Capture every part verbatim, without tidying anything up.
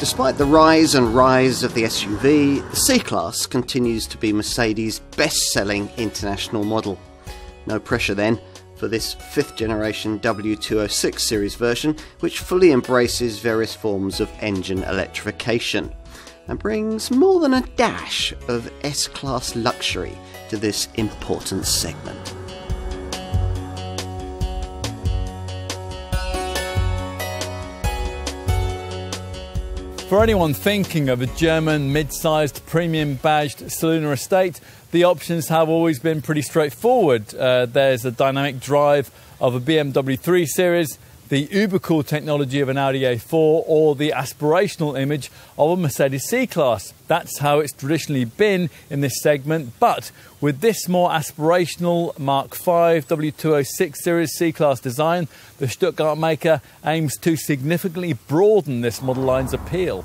Despite the rise and rise of the S U V, the C-Class continues to be Mercedes' best-selling international model. No pressure then for this fifth generation W two oh six series version, which fully embraces various forms of engine electrification and brings more than a dash of S-Class luxury to this important segment. For anyone thinking of a German mid-sized premium badged saloon estate, the options have always been pretty straightforward. Uh, there's the dynamic drive of a B M W three series, the uber-cool technology of an Audi A four, or the aspirational image of a Mercedes C-Class. That's how it's traditionally been in this segment, but with this more aspirational Mark five W two oh six series C-Class design, the Stuttgart maker aims to significantly broaden this model line's appeal.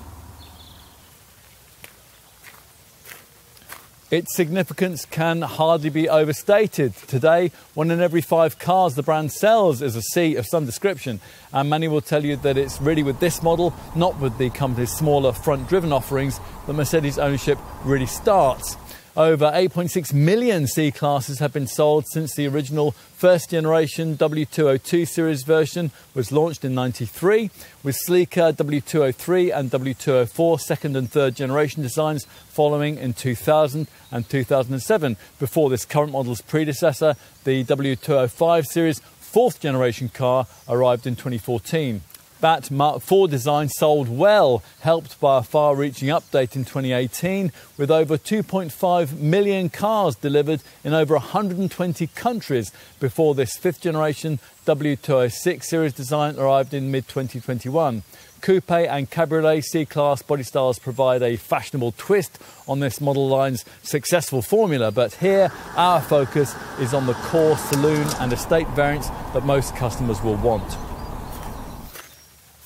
Its significance can hardly be overstated. Today, one in every five cars the brand sells is a C of some description, and many will tell you that it's really with this model, not with the company's smaller front-driven offerings, that Mercedes ownership really starts. Over eight point six million C-Classes have been sold since the original first-generation W two oh two series version was launched in ninety-three, with sleeker W two oh three and W two oh four second and third generation designs following in two thousand and two thousand seven, before this current model's predecessor, the W two oh five series fourth generation car, arrived in twenty fourteen. That Mark four design sold well, helped by a far-reaching update in twenty eighteen, with over two point five million cars delivered in over one hundred twenty countries before this fifth-generation W two oh six series design arrived in mid twenty twenty-one. Coupe and cabriolet C-Class body styles provide a fashionable twist on this model line's successful formula, but here our focus is on the core saloon and estate variants that most customers will want.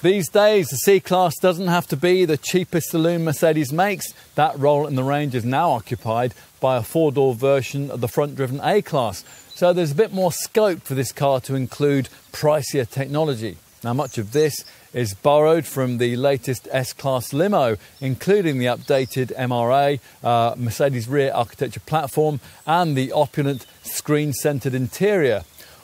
These days, the C-Class doesn't have to be the cheapest saloon Mercedes makes. That role in the range is now occupied by a four-door version of the front-driven A-Class, so there's a bit more scope for this car to include pricier technology. Now, much of this is borrowed from the latest S-Class limo, including the updated M R A, uh, Mercedes rear architecture platform, and the opulent screen-centered interior.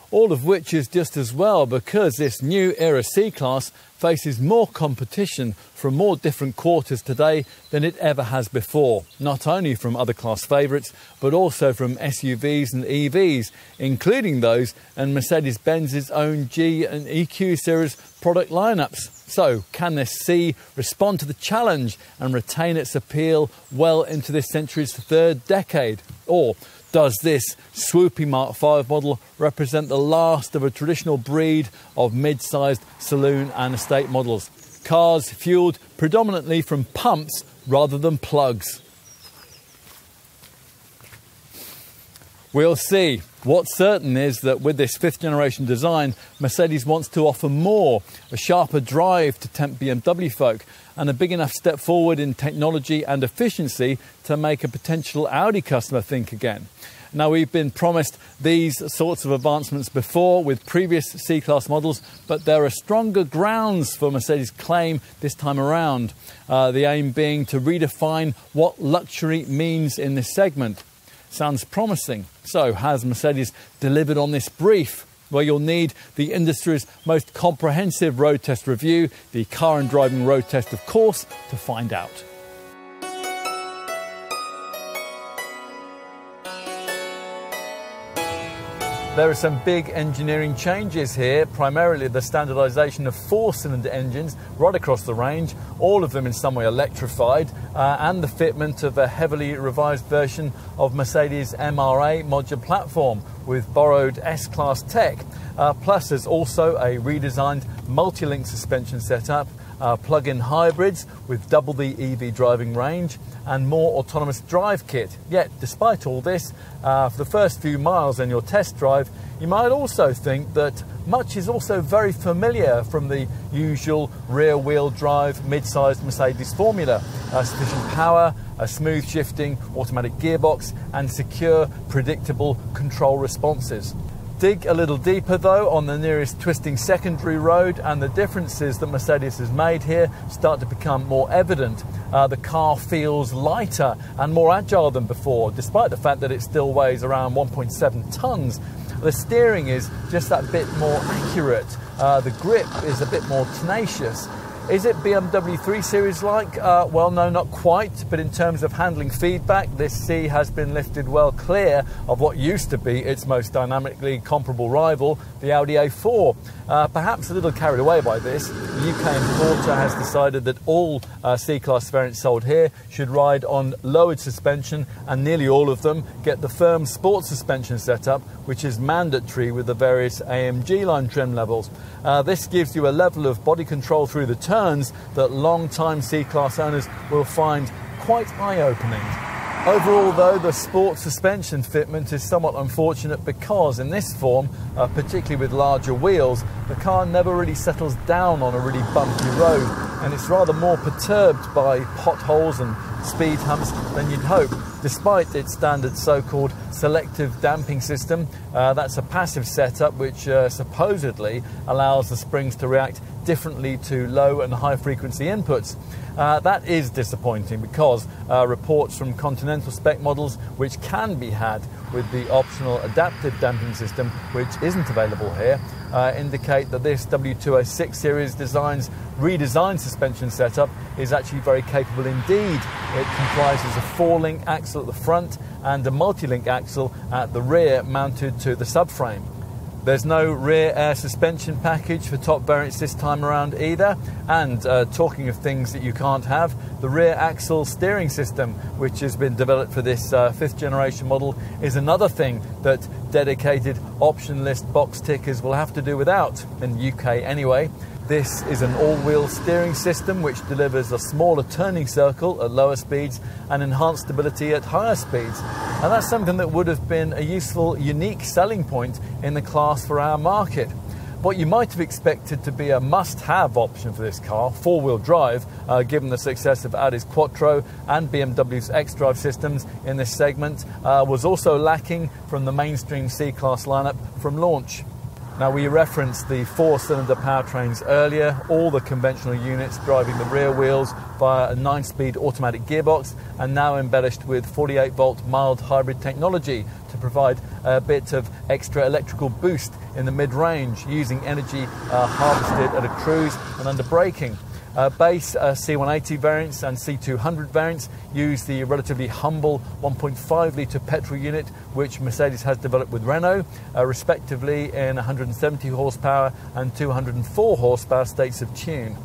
All of which is just as well, because this new era C-Class faces more competition from more different quarters today than it ever has before. Not only from other class favourites, but also from S U Vs and E Vs, including those in Mercedes-Benz's own G and E Q series product lineups. So, can this C respond to the challenge and retain its appeal well into this century's third decade? Or does this swoopy Mark five model represent the last of a traditional breed of mid-sized saloon and estate models? Cars fueled predominantly from pumps rather than plugs. We'll see. What's certain is that with this fifth generation design, Mercedes wants to offer more, a sharper drive to tempt B M W folk, and a big enough step forward in technology and efficiency to make a potential Audi customer think again. Now, we've been promised these sorts of advancements before with previous C-Class models, but there are stronger grounds for Mercedes' claim this time around, uh, the aim being to redefine what luxury means in this segment. Sounds promising. So, has Mercedes delivered on this brief? Well, you'll need the industry's most comprehensive road test review, the Car and Driving Road Test, of course, to find out. There are some big engineering changes here, primarily the standardisation of four-cylinder engines right across the range, all of them in some way electrified, uh, and the fitment of a heavily revised version of Mercedes' M R A modular platform with borrowed S-Class tech. Uh, plus, there's also a redesigned multi-link suspension setup, uh, plug-in hybrids with double the E V driving range, and more autonomous drive kit. Yet, despite all this, uh, for the first few miles in your test drive, you might also think that much is also very familiar from the usual rear-wheel drive mid-sized Mercedes formula. Uh, sufficient power, a smooth shifting automatic gearbox, and secure, predictable control responses. dig a little deeper though on the nearest twisting secondary road, and the differences that Mercedes has made here start to become more evident. Uh, the car feels lighter and more agile than before, despite the fact that it still weighs around one point seven tons. The steering is just that bit more accurate. Uh, the grip is a bit more tenacious. Is it B M W three series like? Uh, well, no, not quite, but in terms of handling feedback, this C has been lifted well clear of what used to be its most dynamically comparable rival, the Audi A four. Uh, perhaps a little carried away by this, the U K importer has decided that all uh, C-Class variants sold here should ride on lowered suspension, and nearly all of them get the firm sports suspension setup, which is mandatory with the various A M G line trim levels. Uh, this gives you a level of body control through the turn that long-time C-Class owners will find quite eye-opening. Overall though, the sport suspension fitment is somewhat unfortunate because in this form, uh, particularly with larger wheels, the car never really settles down on a really bumpy road, and it's rather more perturbed by potholes and speed humps than you'd hope, despite its standard so-called selective damping system. Uh, that's a passive setup which uh, supposedly allows the springs to react differently to low and high frequency inputs. Uh, that is disappointing because uh, reports from Continental spec models, which can be had with the optional adaptive damping system, which isn't available here, uh, indicate that this W two oh six series design's redesigned suspension setup is actually very capable indeed. It comprises a four-link axle at the front and a multi-link axle at the rear mounted to the subframe. There's no rear air suspension package for top variants this time around either. And uh, talking of things that you can't have, the rear axle steering system, which has been developed for this uh, fifth generation model, is another thing that dedicated option list box tickers will have to do without, in the U K anyway. This is an all-wheel steering system which delivers a smaller turning circle at lower speeds and enhanced stability at higher speeds. And that's something that would have been a useful, unique selling point in the class for our market. What you might have expected to be a must-have option for this car, four-wheel drive, uh, given the success of Audi's Quattro and B M W's xDrive systems in this segment, uh, was also lacking from the mainstream C-Class lineup from launch. Now, we referenced the four-cylinder powertrains earlier, all the conventional units driving the rear wheels via a nine-speed automatic gearbox, and now embellished with forty-eight volt mild hybrid technology to provide a bit of extra electrical boost in the mid-range, using energy uh, harvested at a cruise and under braking. Uh, base uh, C one eighty variants and C two hundred variants use the relatively humble one point five litre petrol unit which Mercedes has developed with Renault, uh, respectively in one hundred seventy horsepower and two hundred four horsepower states of tune.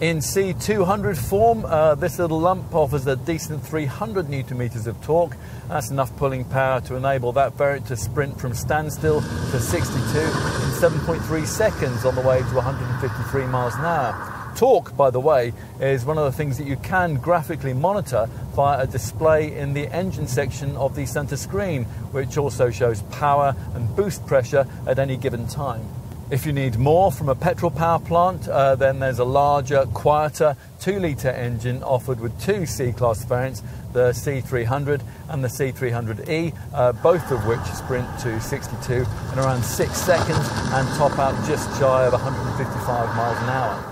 In C two hundred form, uh, this little lump offers a decent three hundred newton meters of torque. That's enough pulling power to enable that variant to sprint from standstill to sixty-two in seven point three seconds on the way to one hundred fifty-three miles an hour. Torque, by the way, is one of the things that you can graphically monitor via a display in the engine section of the center screen, which also shows power and boost pressure at any given time. If you need more from a petrol power plant, uh, then there's a larger, quieter two litre engine offered with two C-Class variants, the C three hundred and the C three hundred E, uh, both of which sprint to sixty-two in around six seconds and top out just shy of one hundred fifty-five miles an hour.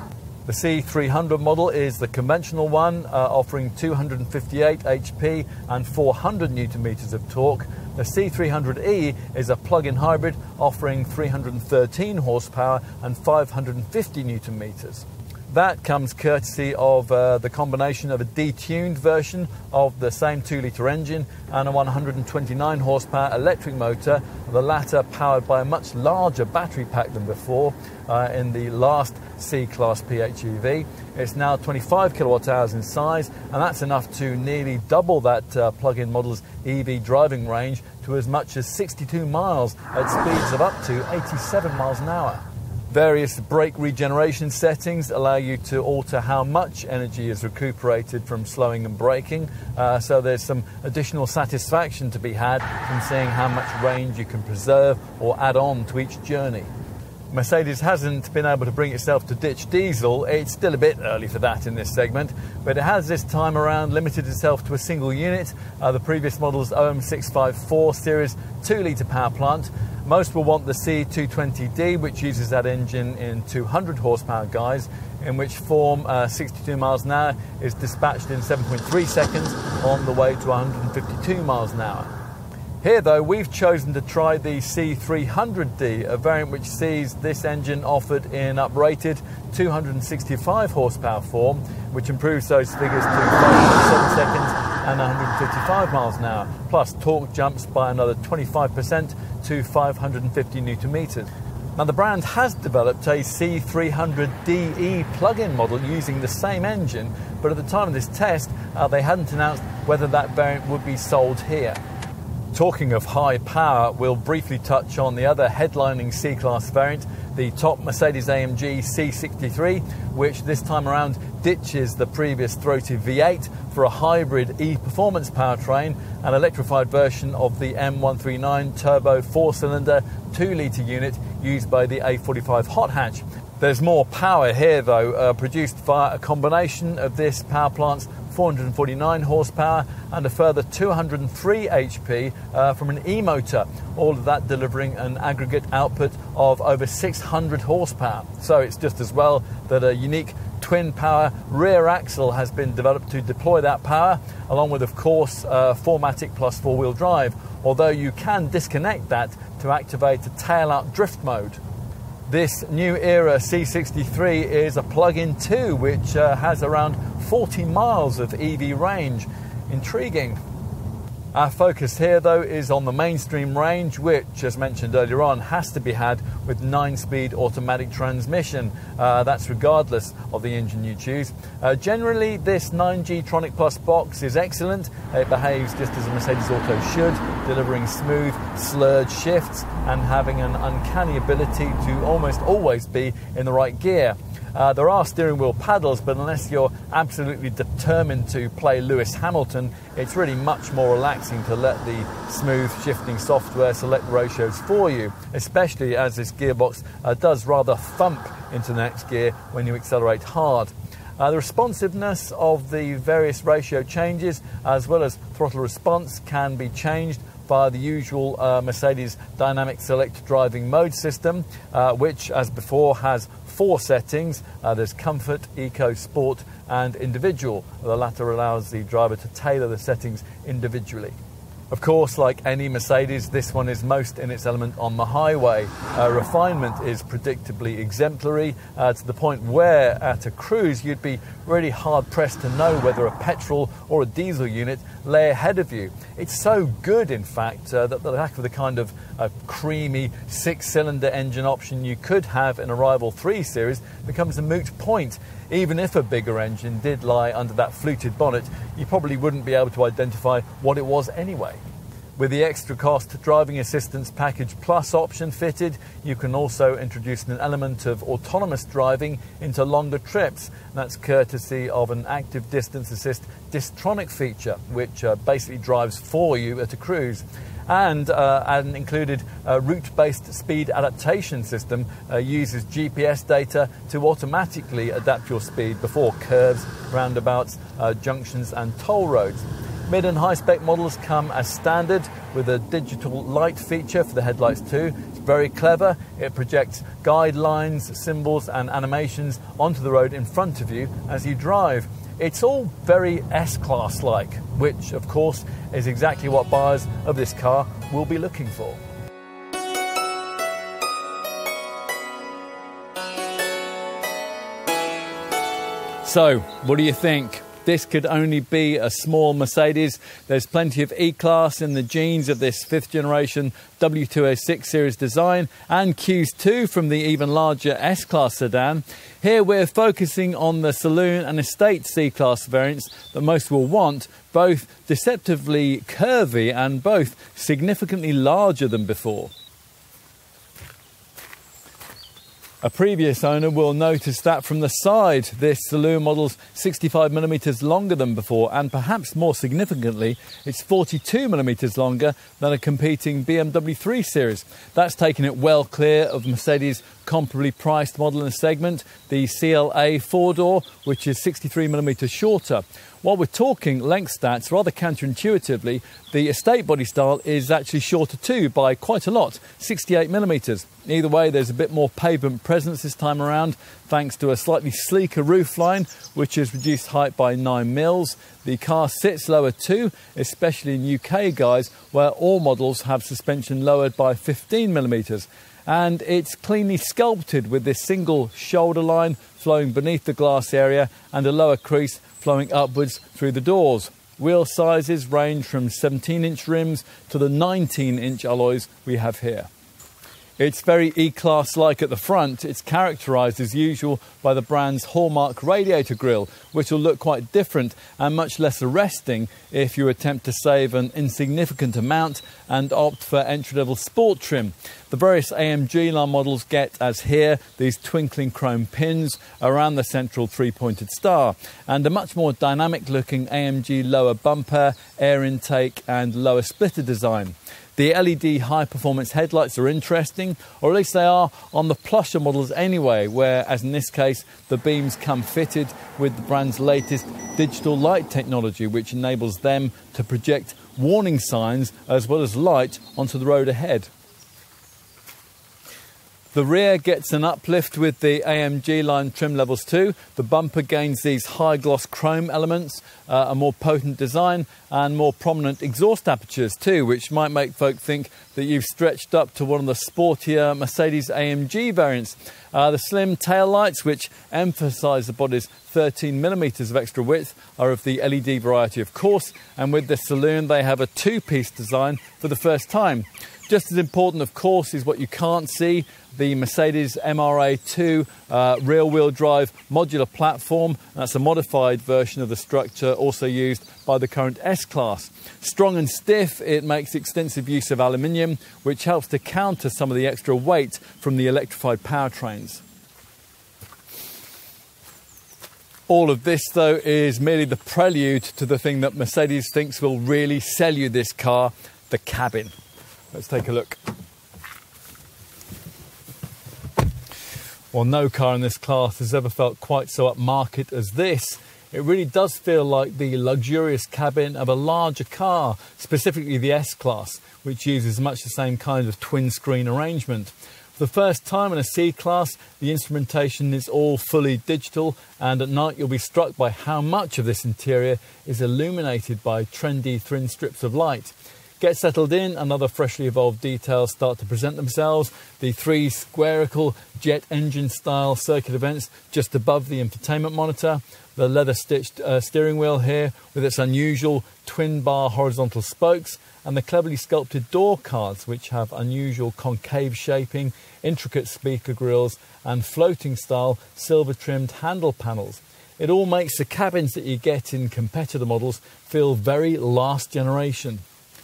The C three hundred model is the conventional one, uh, offering two hundred fifty-eight H P and four hundred newton meters of torque. The C three hundred E is a plug-in hybrid, offering three hundred thirteen horsepower and five hundred fifty newton meters. That comes courtesy of uh, the combination of a detuned version of the same two litre engine and a one hundred twenty-nine horsepower electric motor, the latter powered by a much larger battery pack than before uh, in the last C-Class P H E V. It's now twenty-five kilowatt hours in size, and that's enough to nearly double that uh, plug-in model's E V driving range to as much as sixty-two miles at speeds of up to eighty-seven miles an hour. Various brake regeneration settings allow you to alter how much energy is recuperated from slowing and braking, uh, so there's some additional satisfaction to be had from seeing how much range you can preserve or add on to each journey. Mercedes hasn't been able to bring itself to ditch diesel. It's still a bit early for that in this segment, but it has this time around limited itself to a single unit, uh, the previous model's O M six fifty-four series two litre power plant. Most will want the C two twenty D, which uses that engine in two hundred horsepower guise, in which form uh, sixty-two miles an hour is dispatched in seven point three seconds on the way to one hundred fifty-two miles an hour. Here though, we've chosen to try the C three hundred D, a variant which sees this engine offered in uprated two hundred sixty-five horsepower form, which improves those figures to five point seven seconds and one hundred fifty-five miles an hour, plus torque jumps by another twenty-five percent to five hundred fifty newton meters. Now the brand has developed a C three hundred D E plug-in model using the same engine, but at the time of this test uh, they hadn't announced whether that variant would be sold here. Talking of high power, we'll briefly touch on the other headlining C-Class variant, the top Mercedes-A M G C sixty-three, which this time around ditches the previous throaty V eight for a hybrid E-Performance powertrain, an electrified version of the M one thirty-nine turbo four-cylinder two litre unit used by the A forty-five hot hatch. There's more power here though, uh, produced via a combination of this power plant's four hundred forty-nine horsepower and a further two hundred three H P uh, from an e-motor, all of that delivering an aggregate output of over six hundred horsepower. So it's just as well that a unique twin power rear axle has been developed to deploy that power, along with of course uh, four matic plus four-wheel drive, although you can disconnect that to activate a tail-out drift mode. This new era C sixty-three is a plug-in too, which uh, has around forty miles of E V range. Intriguing. Our focus here though is on the mainstream range, which as mentioned earlier on has to be had with nine-speed automatic transmission. Uh, that's regardless of the engine you choose. Uh, generally this nine G Tronic Plus box is excellent. It behaves just as a Mercedes Auto should, delivering smooth slurred shifts and having an uncanny ability to almost always be in the right gear. Uh, there are steering wheel paddles, but unless you're absolutely determined to play Lewis Hamilton, it's really much more relaxing to let the smooth shifting software select ratios for you, especially as this gearbox uh, does rather thump into the next gear when you accelerate hard. Uh, the responsiveness of the various ratio changes, as well as throttle response, can be changed via the usual uh, Mercedes Dynamic Select Driving Mode system, uh, which, as before, has four settings. Uh, there's Comfort, Eco, Sport and Individual. The latter allows the driver to tailor the settings individually. Of course, like any Mercedes, this one is most in its element on the highway. Uh, refinement is predictably exemplary, uh, to the point where at a cruise you'd be really hard-pressed to know whether a petrol or a diesel unit lay ahead of you. It's so good, in fact, uh, that the lack of the kind of uh, creamy six-cylinder engine option you could have in a rival three series becomes a moot point. Even if a bigger engine did lie under that fluted bonnet, you probably wouldn't be able to identify what it was anyway. With the extra cost Driving Assistance Package Plus option fitted, you can also introduce an element of autonomous driving into longer trips. That's courtesy of an active distance assist Distronic feature, which uh, basically drives for you at a cruise. And uh, an included uh, route-based speed adaptation system uh, uses G P S data to automatically adapt your speed before curves, roundabouts, uh, junctions and toll roads. Mid and high-spec models come as standard with a digital light feature for the headlights too. It's very clever. It projects guidelines, symbols and animations onto the road in front of you as you drive. It's all very S-Class-like, which, of course, is exactly what buyers of this car will be looking for. So, what do you think? This could only be a small Mercedes. There's plenty of E-Class in the genes of this fifth generation W two oh six series design, and cues too from the even larger S-Class sedan. Here we're focusing on the saloon and estate C-Class variants that most will want, both deceptively curvy and both significantly larger than before. A previous owner will notice that from the side, this saloon model's sixty-five millimetres longer than before, and perhaps more significantly, it's forty-two millimetres longer than a competing B M W three series. That's taken it well clear of Mercedes' comparably priced model in the segment, the C L A four-door, which is sixty-three millimetres shorter. While we're talking length stats, rather counterintuitively, the estate body style is actually shorter too by quite a lot, sixty-eight millimetres. Either way, there's a bit more pavement presence this time around, thanks to a slightly sleeker roofline, which is reduced height by nine mils. The car sits lower too, especially in U K guys, where all models have suspension lowered by fifteen millimetres. And it's cleanly sculpted with this single shoulder line flowing beneath the glass area and a lower crease flowing upwards through the doors. Wheel sizes range from seventeen inch rims to the nineteen inch alloys we have here. It's very E-Class-like at the front. It's characterised as usual by the brand's hallmark radiator grille, which will look quite different and much less arresting if you attempt to save an insignificant amount and opt for entry-level sport trim. The various A M G line models get, as here, these twinkling chrome pins around the central three-pointed star, and a much more dynamic-looking A M G lower bumper, air intake and lower splitter design. The L E D high-performance headlights are interesting, or at least they are on the plusher models anyway, where, as in this case, the beams come fitted with the brand's latest digital light technology, which enables them to project warning signs as well as light onto the road ahead. The rear gets an uplift with the A M G line trim levels too. The bumper gains these high-gloss chrome elements, uh, a more potent design and more prominent exhaust apertures too, which might make folk think that you've stretched up to one of the sportier Mercedes A M G variants. Uh, the slim taillights, which emphasise the body's thirteen millimetres of extra width, are of the L E D variety of course, and with the saloon they have a two-piece design for the first time. Just as important, of course, is what you can't see, the Mercedes M R A two uh, rear-wheel drive modular platform. That's a modified version of the structure also used by the current S-Class. Strong and stiff, it makes extensive use of aluminium, which helps to counter some of the extra weight from the electrified powertrains. All of this, though, is merely the prelude to the thing that Mercedes thinks will really sell you this car, the cabin. Let's take a look. Well, no car in this class has ever felt quite so upmarket as this. It really does feel like the luxurious cabin of a larger car, specifically the S-Class, which uses much the same kind of twin-screen arrangement. For the first time in a C-Class, the instrumentation is all fully digital, and at night you'll be struck by how much of this interior is illuminated by trendy thin strips of light. Get settled in and other freshly evolved details start to present themselves. The three squarical jet engine style circular vents just above the infotainment monitor. The leather stitched uh, steering wheel here with its unusual twin bar horizontal spokes. And the cleverly sculpted door cards, which have unusual concave shaping, intricate speaker grilles and floating style silver trimmed handle panels. It all makes the cabins that you get in competitor models feel very last generation.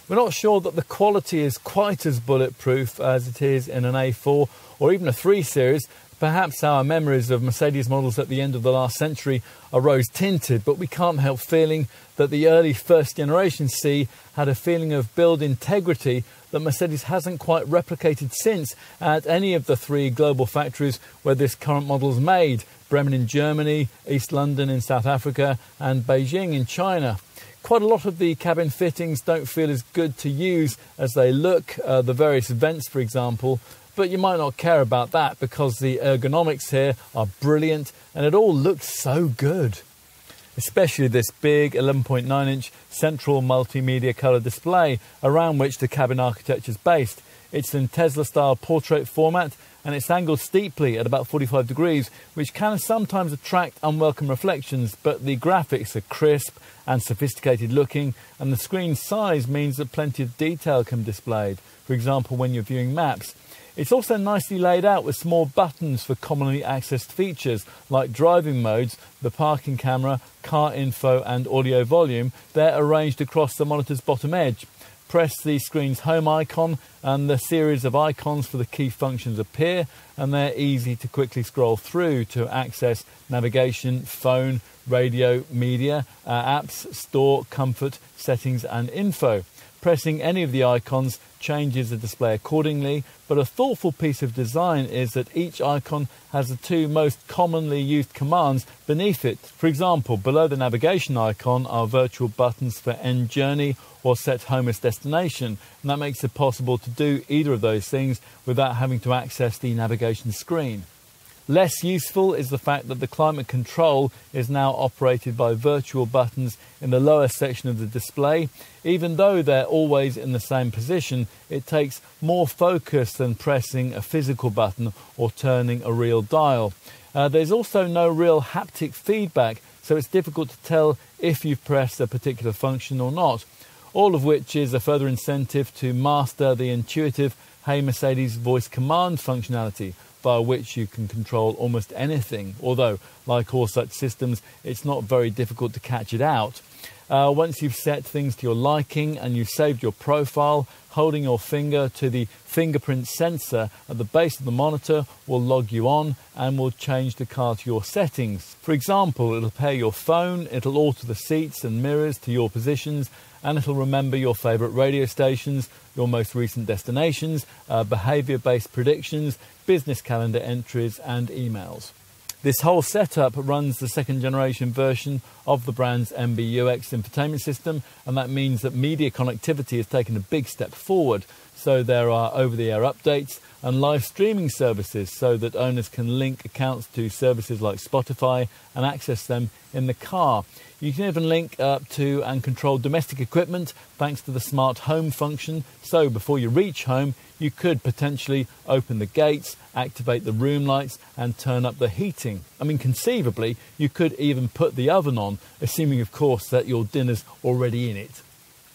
We're not sure that the quality is quite as bulletproof as it is in an A four or even a three series. Perhaps our memories of Mercedes models at the end of the last century are rose-tinted, but we can't help feeling that the early first-generation C had a feeling of build integrity that Mercedes hasn't quite replicated since at any of the three global factories where this current model's made: Bremen in Germany, East London in South Africa and Beijing in China. Quite a lot of the cabin fittings don't feel as good to use as they look, uh, the various vents for example, but you might not care about that because the ergonomics here are brilliant and it all looks so good. Especially this big eleven point nine inch central multimedia colour display around which the cabin architecture is based. It's in Tesla-style portrait format and it's angled steeply at about forty-five degrees, which can sometimes attract unwelcome reflections, but the graphics are crisp and sophisticated looking, and the screen size means that plenty of detail can be displayed, for example when you're viewing maps. It's also nicely laid out with small buttons for commonly accessed features like driving modes, the parking camera, car info and audio volume. They're arranged across the monitor's bottom edge. Press the screen's home icon and the series of icons for the key functions appear, and they're easy to quickly scroll through to access navigation, phone, radio, media, uh, apps, store, comfort, settings and info. Pressing any of the icons changes the display accordingly, but a thoughtful piece of design is that each icon has the two most commonly used commands beneath it. For example, below the navigation icon are virtual buttons for end journey or set home as destination, and that makes it possible to do either of those things without having to access the navigation screen. Less useful is the fact that the climate control is now operated by virtual buttons in the lower section of the display. Even though they're always in the same position, it takes more focus than pressing a physical button or turning a real dial. Uh, there's also no real haptic feedback, so it's difficult to tell if you've pressed a particular function or not. All of which is a further incentive to master the intuitive Hey Mercedes voice command functionality, by which you can control almost anything, although, like all such systems, it's not very difficult to catch it out. Uh, once you've set things to your liking and you've saved your profile, holding your finger to the fingerprint sensor at the base of the monitor will log you on and will change the car to your settings. For example, it'll pair your phone, it'll alter the seats and mirrors to your positions, and it'll remember your favourite radio stations, your most recent destinations, uh, behaviour-based predictions, business calendar entries and emails. This whole setup runs the second generation version of the brand's M B U X infotainment system, and that means that media connectivity has taken a big step forward. So there are over-the-air updates and live streaming services so that owners can link accounts to services like Spotify and access them in the car. You can even link up to and control domestic equipment thanks to the smart home function. So before you reach home, you could potentially open the gates, activate the room lights and turn up the heating. I mean, conceivably, you could even put the oven on, assuming, of course, that your dinner's already in it.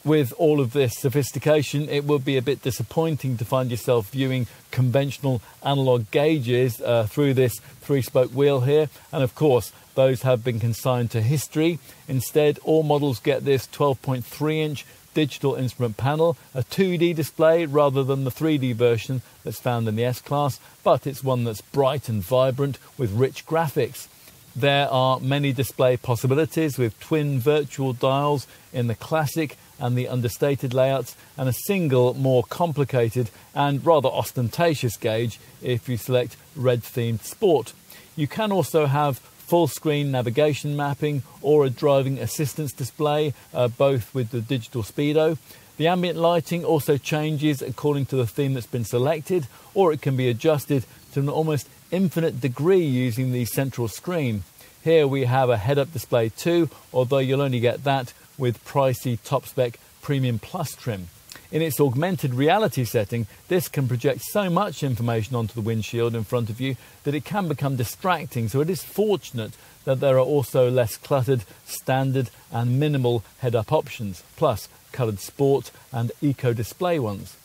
With all of this sophistication, it would be a bit disappointing to find yourself viewing conventional analog gauges uh, through this three-spoke wheel here. And of course, those have been consigned to history. Instead, all models get this twelve point three inch digital instrument panel, a two D display rather than the three D version that's found in the S-Class, but it's one that's bright and vibrant with rich graphics. There are many display possibilities with twin virtual dials in the classic and the understated layouts, and a single more complicated and rather ostentatious gauge if you select red-themed sport. You can also have full-screen navigation mapping or a driving assistance display, uh, both with the digital speedo. The ambient lighting also changes according to the theme that's been selected, or it can be adjusted to an almost infinite degree using the central screen. Here we have a head-up display too, although you'll only get that with pricey top-spec Premium Plus trim. In its augmented reality setting, this can project so much information onto the windshield in front of you that it can become distracting, so it is fortunate that there are also less cluttered, standard and minimal head-up options, plus coloured sport and eco-display ones.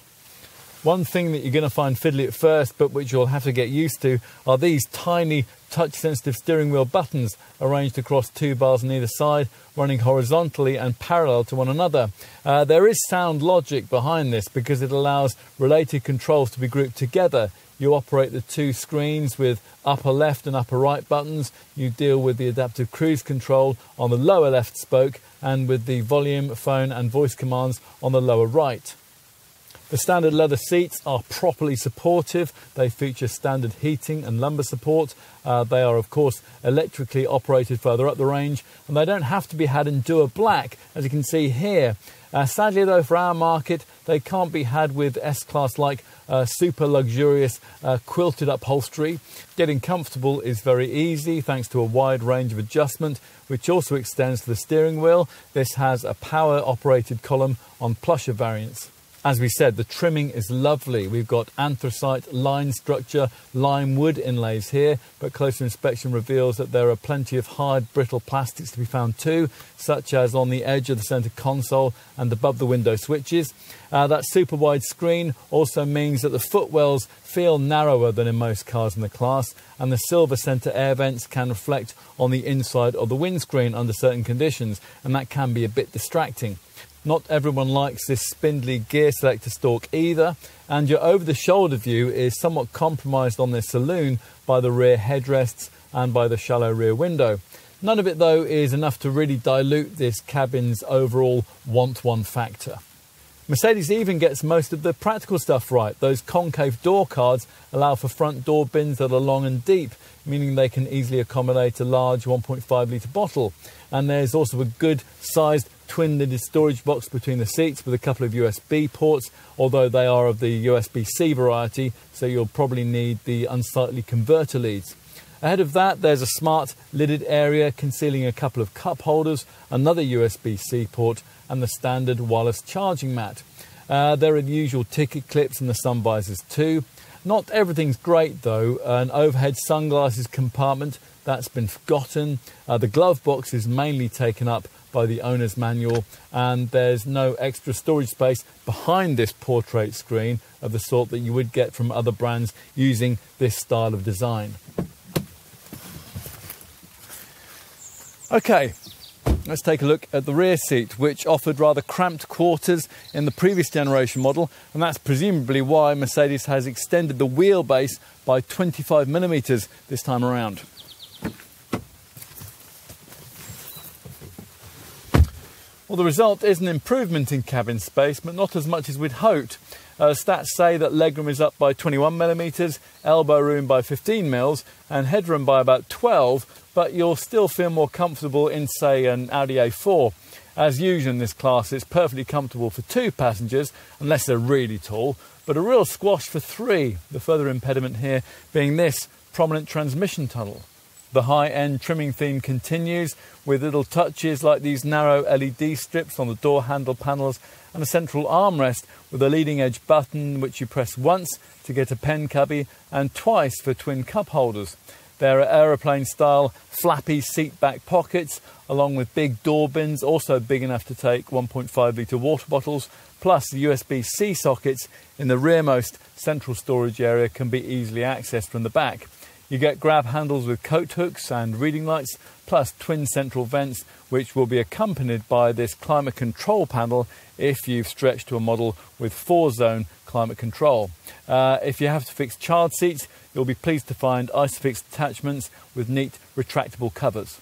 One thing that you're going to find fiddly at first, but which you'll have to get used to, are these tiny touch-sensitive steering wheel buttons arranged across two bars on either side, running horizontally and parallel to one another. Uh, there is sound logic behind this because it allows related controls to be grouped together. You operate the two screens with upper left and upper right buttons. You deal with the adaptive cruise control on the lower left spoke and with the volume, phone and voice commands on the lower right. The standard leather seats are properly supportive. They feature standard heating and lumbar support. Uh, they are, of course, electrically operated further up the range, and they don't have to be had in dual black, as you can see here. Uh, sadly, though, for our market, they can't be had with S-Class-like uh, super luxurious uh, quilted upholstery. Getting comfortable is very easy thanks to a wide range of adjustment, which also extends to the steering wheel. This has a power-operated column on plusher variants. As we said, the trimming is lovely. We've got anthracite, line structure, lime wood inlays here, but closer inspection reveals that there are plenty of hard, brittle plastics to be found too, such as on the edge of the centre console and above the window switches. Uh, that super wide screen also means that the footwells feel narrower than in most cars in the class, and the silver centre air vents can reflect on the inside of the windscreen under certain conditions, and that can be a bit distracting. Not everyone likes this spindly gear selector stalk either, and your over-the-shoulder view is somewhat compromised on this saloon by the rear headrests and by the shallow rear window. None of it, though, is enough to really dilute this cabin's overall want-one factor. Mercedes even gets most of the practical stuff right. Those concave door cards allow for front door bins that are long and deep, meaning they can easily accommodate a large one point five litre bottle. And there's also a good sized twin-lidded storage box between the seats with a couple of U S B ports, although they are of the U S B C variety, so you'll probably need the unsightly converter leads. Ahead of that, there's a smart lidded area concealing a couple of cup holders, another U S B C port, and the standard wireless charging mat. Uh, there are the usual ticket clips and the sun visors too. Not everything's great though. An overhead sunglasses compartment, that's been forgotten. Uh, the glove box is mainly taken up by the owner's manual, and there's no extra storage space behind this portrait screen of the sort that you would get from other brands using this style of design. Okay, let's take a look at the rear seat, which offered rather cramped quarters in the previous generation model, and that's presumably why Mercedes has extended the wheelbase by twenty-five millimeters this time around. Well, the result is an improvement in cabin space, but not as much as we'd hoped. Uh, stats say that legroom is up by twenty-one millimeters, elbow room by fifteen mils, and headroom by about twelve, but you'll still feel more comfortable in, say, an Audi A four. As usual in this class, it's perfectly comfortable for two passengers, unless they're really tall, but a real squash for three, the further impediment here being this prominent transmission tunnel. The high-end trimming theme continues with little touches like these narrow L E D strips on the door handle panels and a central armrest with a leading edge button which you press once to get a pen cubby and twice for twin cup holders. There are aeroplane-style flappy seat-back pockets along with big door bins, also big enough to take one point five litre water bottles, plus the U S B C sockets in the rearmost central storage area can be easily accessed from the back. You get grab handles with coat hooks and reading lights, plus twin central vents, which will be accompanied by this climate control panel if you've stretched to a model with four-zone climate control. Uh, if you have to fix child seats, you'll be pleased to find Isofix attachments with neat retractable covers.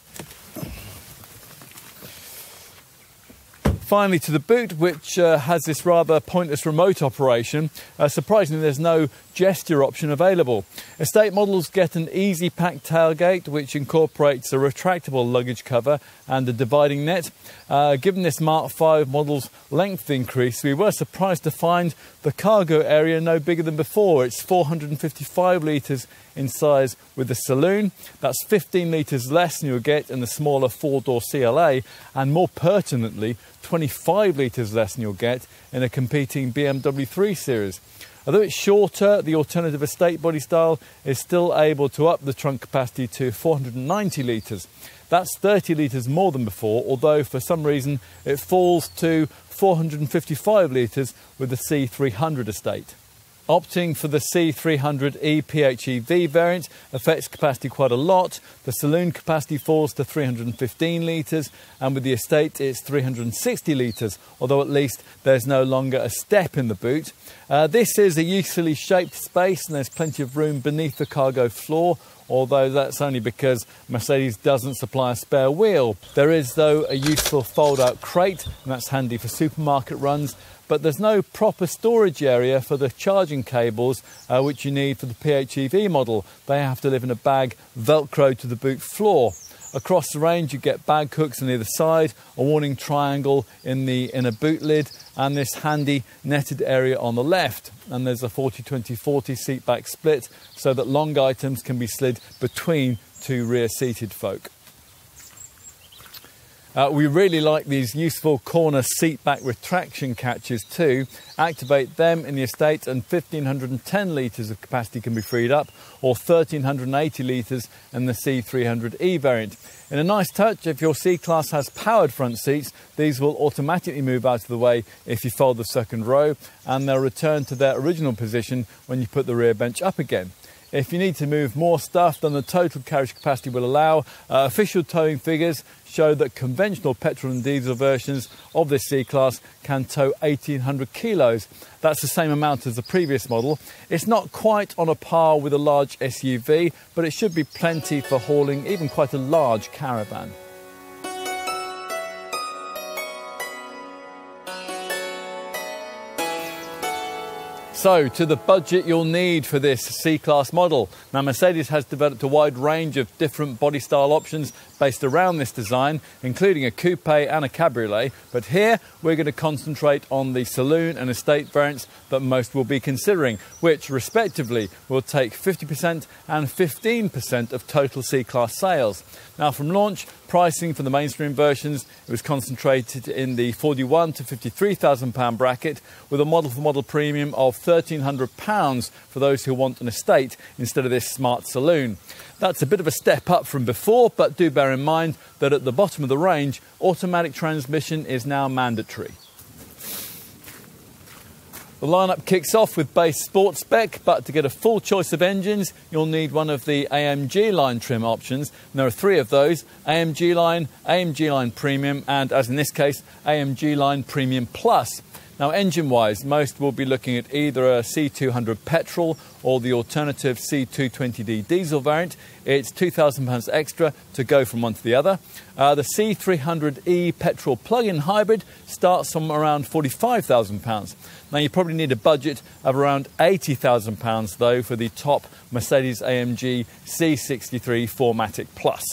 Finally to the boot, which uh, has this rather pointless remote operation. Uh, surprisingly, there's no gesture option available. Estate models get an easy pack tailgate, which incorporates a retractable luggage cover and a dividing net. Uh, given this Mark five model's length increase, we were surprised to find the cargo area no bigger than before. It's four hundred fifty-five litres in size with the saloon. That's fifteen litres less than you'll get in the smaller four-door C L A, and more pertinently, twenty-five litres less than you'll get in a competing B M W three series. Although it's shorter, the alternative estate body style is still able to up the trunk capacity to four hundred ninety litres. That's thirty litres more than before, although for some reason it falls to four hundred fifty-five litres with the C three hundred estate. Opting for the C three hundred E P H E V variant affects capacity quite a lot. The saloon capacity falls to three hundred fifteen litres, and with the estate it's three hundred sixty litres, although at least there's no longer a step in the boot. Uh, this is a usefully shaped space, and there's plenty of room beneath the cargo floor, although that's only because Mercedes doesn't supply a spare wheel. There is, though, a useful fold-out crate, and that's handy for supermarket runs, but there's no proper storage area for the charging cables, uh, which you need for the P H E V model. They have to live in a bag velcroed to the boot floor. Across the range, you get bag hooks on either side, a warning triangle in the inner boot lid, and this handy netted area on the left. And there's a forty twenty forty seat back split so that long items can be slid between two rear-seated folk. Uh, we really like these useful corner seat back retraction catches too. Activate them in the estate and one thousand five hundred ten litres of capacity can be freed up, or one thousand three hundred eighty litres in the C three hundred E variant. In a nice touch, if your C-Class has powered front seats, these will automatically move out of the way if you fold the second row, and they'll return to their original position when you put the rear bench up again. If you need to move more stuff than the total carriage capacity will allow, uh, official towing figures show that conventional petrol and diesel versions of this C-Class can tow eighteen hundred kilos. That's the same amount as the previous model. It's not quite on a par with a large S U V, but it should be plenty for hauling even quite a large caravan. So, to the budget you'll need for this C-Class model. Now, Mercedes has developed a wide range of different body style options based around this design, including a coupe and a cabriolet, but here we're going to concentrate on the saloon and estate variants that most will be considering, which respectively will take fifty percent and fifteen percent of total C-Class sales. Now, from launch, pricing for the mainstream versions, it was concentrated in the forty-one thousand to fifty-three thousand pound bracket, with a model-for-model premium of one thousand three hundred pounds for those who want an estate instead of this smart saloon. That's a bit of a step up from before, but do bear in mind that at the bottom of the range, automatic transmission is now mandatory. The lineup kicks off with base sports spec, but to get a full choice of engines, you'll need one of the A M G line trim options. And there are three of those: A M G line, A M G line premium, and, as in this case, A M G line premium plus. Now, engine-wise, most will be looking at either a C two hundred petrol or the alternative C two twenty D diesel variant. It's two thousand pounds extra to go from one to the other. Uh, the C three hundred E petrol plug-in hybrid starts from around forty-five thousand pounds. Now, you probably need a budget of around eighty thousand pounds, though, for the top Mercedes-A M G C sixty-three four matic Plus.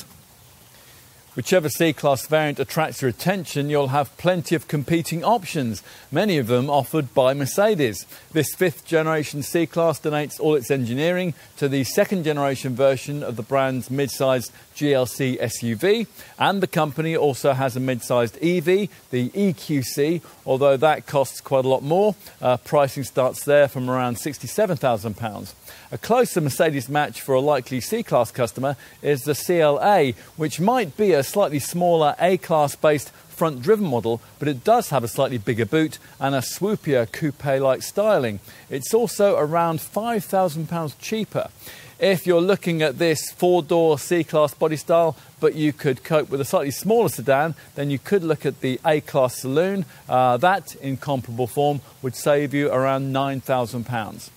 Whichever C-Class variant attracts your attention, you'll have plenty of competing options, many of them offered by Mercedes. This fifth generation C-Class donates all its engineering to the second generation version of the brand's mid-sized G L C S U V, and the company also has a mid-sized E V, the E Q C, although that costs quite a lot more. Uh, pricing starts there from around sixty-seven thousand pounds. A closer Mercedes match for a likely C-Class customer is the C L A, which might be a slightly smaller A-Class based front-driven model, but it does have a slightly bigger boot and a swoopier coupe-like styling. It's also around five thousand pounds cheaper. If you're looking at this four-door C-Class body style, but you could cope with a slightly smaller sedan, then you could look at the A-Class saloon. Uh, that, in comparable form, would save you around nine thousand pounds.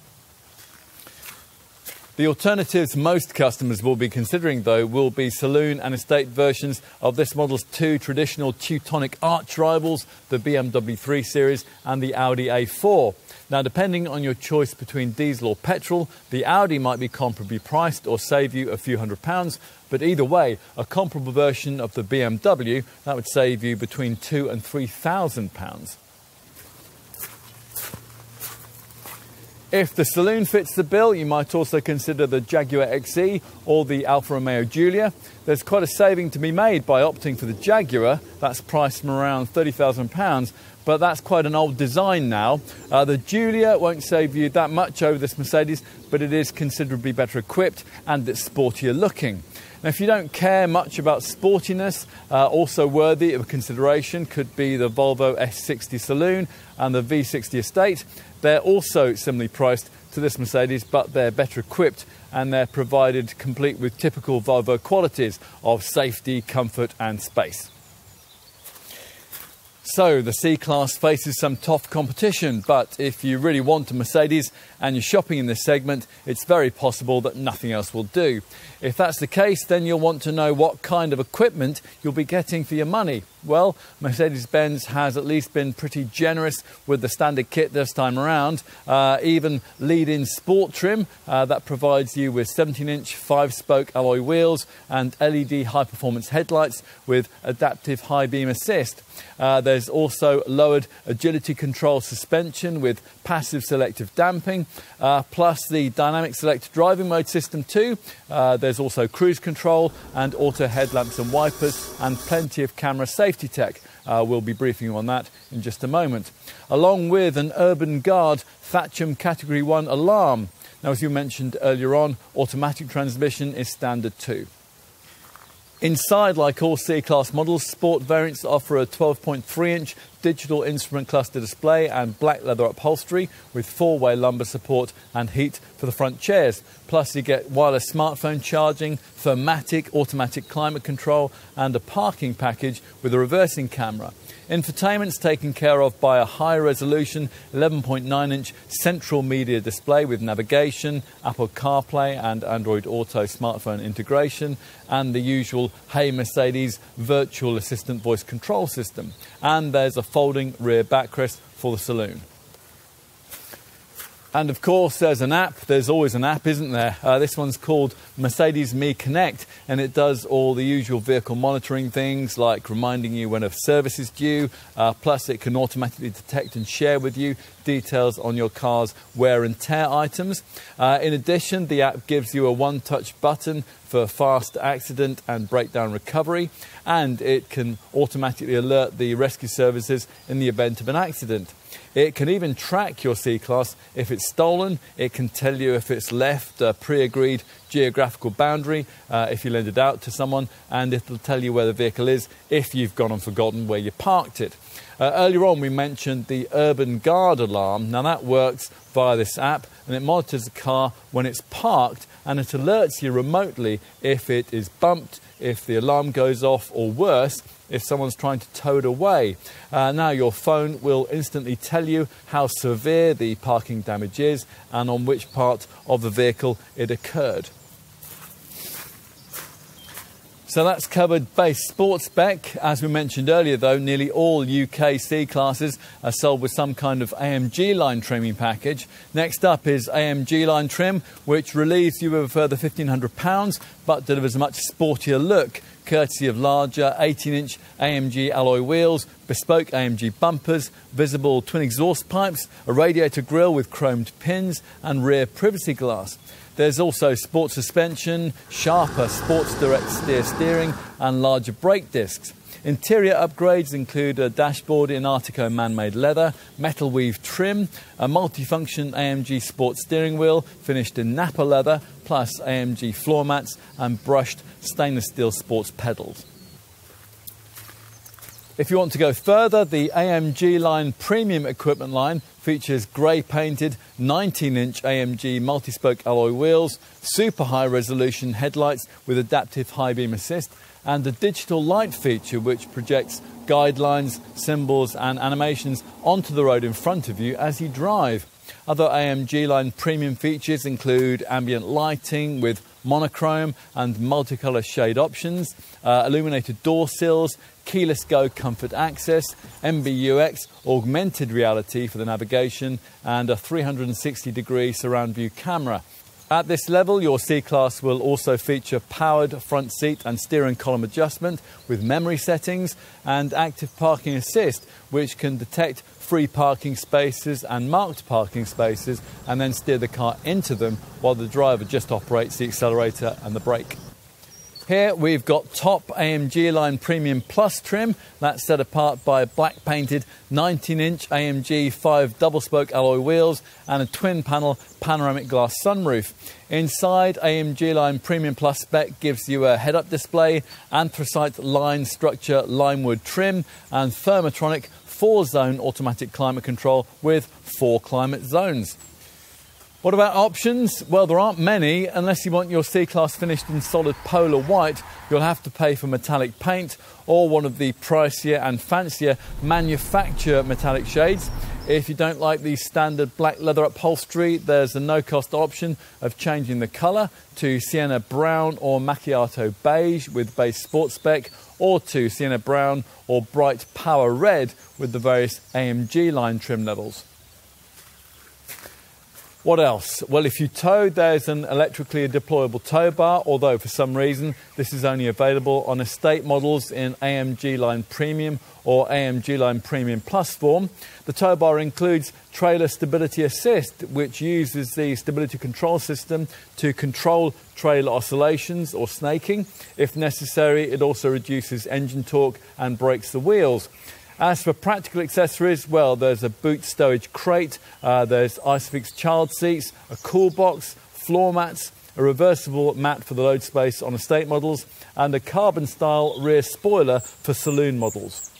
The alternatives most customers will be considering, though, will be saloon and estate versions of this model's two traditional Teutonic arch rivals, the B M W three Series and the Audi A four. Now, depending on your choice between diesel or petrol, the Audi might be comparably priced or save you a few hundred pounds, but either way, a comparable version of the B M W, that would save you between two and three thousand pounds. If the saloon fits the bill, you might also consider the Jaguar X E or the Alfa Romeo Giulia. There's quite a saving to be made by opting for the Jaguar. That's priced from around thirty thousand pounds, but that's quite an old design now. Uh, the Giulia won't save you that much over this Mercedes, but it is considerably better equipped and it's sportier looking. Now, if you don't care much about sportiness, uh, also worthy of consideration could be the Volvo S sixty Saloon and the V sixty Estate. They're also similarly priced to this Mercedes, but they're better equipped and they're provided complete with typical Volvo qualities of safety, comfort and space. So, the C-Class faces some tough competition, but if you really want a Mercedes and you're shopping in this segment, it's very possible that nothing else will do. If that's the case, then you'll want to know what kind of equipment you'll be getting for your money. Well, Mercedes-Benz has at least been pretty generous with the standard kit this time around. Uh, even lead-in sport trim, uh, that provides you with seventeen inch five-spoke alloy wheels and L E D high-performance headlights with adaptive high-beam assist. Uh, there's also lowered agility control suspension with passive selective damping, uh, plus the dynamic select driving mode system too. Uh, there's also cruise control and auto headlamps and wipers, and plenty of camera safety tech. Uh, we'll be briefing you on that in just a moment. Along with an Urban Guard Thatcham Category one alarm. Now, as you mentioned earlier on, automatic transmission is standard too. Inside, like all C-Class models, sport variants offer a twelve point three inch digital instrument cluster display and black leather upholstery with four-way lumbar support and heat for the front chairs. Plus, you get wireless smartphone charging, four matic, automatic climate control and a parking package with a reversing camera. Infotainment's taken care of by a high-resolution eleven point nine inch central media display with navigation, Apple CarPlay and Android Auto smartphone integration, and the usual Hey Mercedes virtual assistant voice control system. And there's a folding rear backrest for the saloon. And of course, there's an app. There's always an app, isn't there? Uh, this one's called Mercedes Me Connect, and it does all the usual vehicle monitoring things, like reminding you when a service is due. Uh, plus, it can automatically detect and share with you details on your car's wear and tear items. Uh, in addition, the app gives you a one-touch button for fast accident and breakdown recovery, and it can automatically alert the rescue services in the event of an accident. It can even track your C-Class if it's stolen. It can tell you if it's left a pre-agreed geographical boundary, uh, if you lend it out to someone, and it'll tell you where the vehicle is if you've gone and forgotten where you parked it. Uh, earlier on, we mentioned the Urban Guard alarm. Now, that works via this app, and it monitors the car when it's parked, and it alerts you remotely if it is bumped, if the alarm goes off, or worse, if someone's trying to tow it away. Uh, now your phone will instantly tell you how severe the parking damage is and on which part of the vehicle it occurred. So that's covered base sports spec. As we mentioned earlier, though, nearly all U K C-Classes are sold with some kind of A M G line trimming package. Next up is A M G line trim, which relieves you of a further fifteen hundred pounds, but delivers a much sportier look, courtesy of larger eighteen inch A M G alloy wheels, bespoke A M G bumpers, visible twin exhaust pipes, a radiator grille with chromed pins, and rear privacy glass. There's also sport suspension, sharper sports direct steer steering, and larger brake discs. Interior upgrades include a dashboard in Artico man-made leather, metal weave trim, a multifunction A M G sports steering wheel finished in Napa leather, plus A M G floor mats and brushed stainless steel sports pedals. If you want to go further, the A M G line premium equipment line features grey-painted nineteen inch A M G multi-spoke alloy wheels, super high-resolution headlights with adaptive high beam assist, and a digital light feature which projects guidelines, symbols and animations onto the road in front of you as you drive. Other A M G line premium features include ambient lighting with monochrome and multicolour shade options, uh, illuminated door sills, keyless go comfort access, M B U X augmented reality for the navigation, and a three hundred sixty degree surround view camera. At this level, your C-Class will also feature powered front seat and steering column adjustment with memory settings and active parking assist, which can detect free parking spaces and marked parking spaces and then steer the car into them while the driver just operates the accelerator and the brake. Here we've got top A M G line premium plus trim, that's set apart by black painted nineteen inch A M G five double spoke alloy wheels and a twin panel panoramic glass sunroof. Inside, A M G line premium plus spec gives you a head up display, anthracite line structure limewood trim, and Thermatronic four zone automatic climate control with four climate zones. What about options? Well, there aren't many. Unless you want your C-Class finished in solid polar white, you'll have to pay for metallic paint or one of the pricier and fancier manufacturer metallic shades. If you don't like the standard black leather upholstery, there's a no-cost option of changing the colour to sienna brown or macchiato beige with base sports spec, or to sienna brown or bright power red with the various A M G line trim levels. What else? Well, if you tow, there's an electrically deployable tow bar, although for some reason this is only available on estate models in A M G line premium or A M G line premium plus form. The tow bar includes trailer stability assist, which uses the stability control system to control trailer oscillations or snaking. If necessary, it also reduces engine torque and brakes the wheels. As for practical accessories, well, there's a boot stowage crate, uh, there's Isofix child seats, a cool box, floor mats, a reversible mat for the load space on estate models, and a carbon-style rear spoiler for saloon models.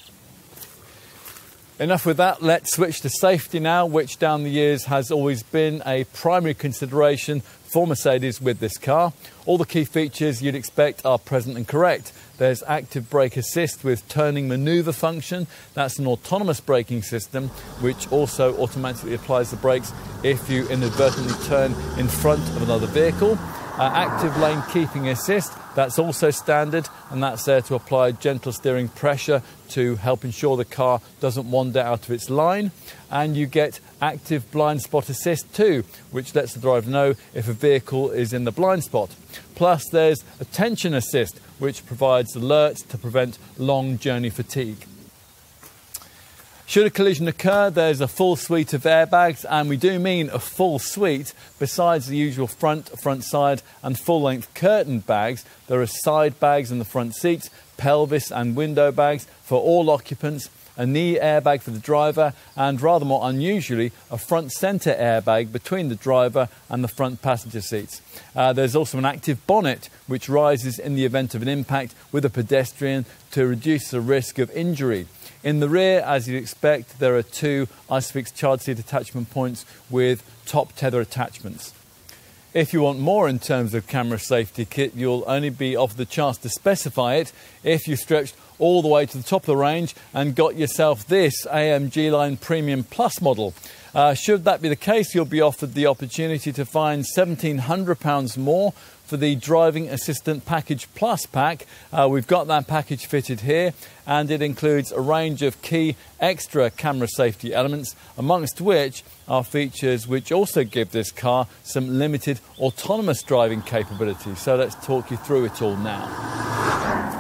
Enough with that, let's switch to safety now, which down the years has always been a primary consideration for Mercedes with this car. All the key features you'd expect are present and correct. There's active brake assist with turning manoeuvre function. That's an autonomous braking system which also automatically applies the brakes if you inadvertently turn in front of another vehicle. Uh, active lane keeping assist, that's also standard, and that's there to apply gentle steering pressure to help ensure the car doesn't wander out of its line. And you get active blind spot assist too, which lets the driver know if a vehicle is in the blind spot. Plus there's attention assist, which provides alerts to prevent long journey fatigue. Should a collision occur, there's a full suite of airbags, and we do mean a full suite. Besides the usual front, front side and full-length curtain bags, there are side bags in the front seats, pelvis and window bags for all occupants, a knee airbag for the driver, and rather more unusually, a front centre airbag between the driver and the front passenger seats. Uh, there's also an active bonnet, which rises in the event of an impact with a pedestrian to reduce the risk of injury. In the rear, as you'd expect, there are two Isofix child seat attachment points with top tether attachments. If you want more in terms of camera safety kit, you'll only be offered the chance to specify it if you stretched all the way to the top of the range and got yourself this A M G Line Premium Plus model. Uh, should that be the case, you'll be offered the opportunity to find seventeen hundred pounds more for the Driving Assistant Package Plus pack. Uh, we've got that package fitted here, and it includes a range of key extra camera safety elements, amongst which are features which also give this car some limited autonomous driving capability. So let's talk you through it all now.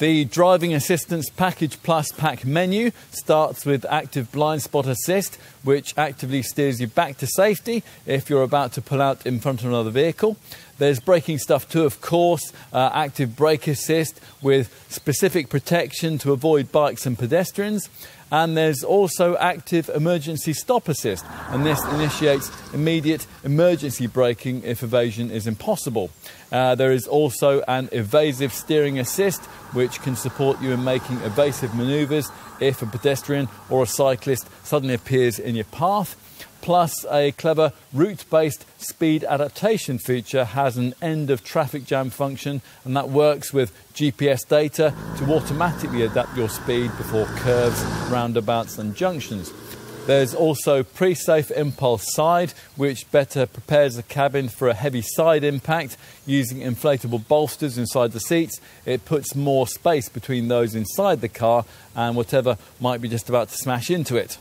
The Driving Assistance Package Plus pack menu starts with Active Blind Spot Assist, which actively steers you back to safety if you're about to pull out in front of another vehicle. There's braking stuff too, of course, uh, active brake assist with specific protection to avoid bikes and pedestrians. And there's also active emergency stop assist, and this initiates immediate emergency braking if evasion is impossible. Uh, there is also an evasive steering assist, which can support you in making evasive manoeuvres if a pedestrian or a cyclist suddenly appears in your path. Plus, a clever route-based speed adaptation feature has an end of traffic jam function, and that works with G P S data to automatically adapt your speed before curves, roundabouts and junctions. There's also pre-safe impulse side, which better prepares the cabin for a heavy side impact. Using inflatable bolsters inside the seats, it puts more space between those inside the car and whatever might be just about to smash into it.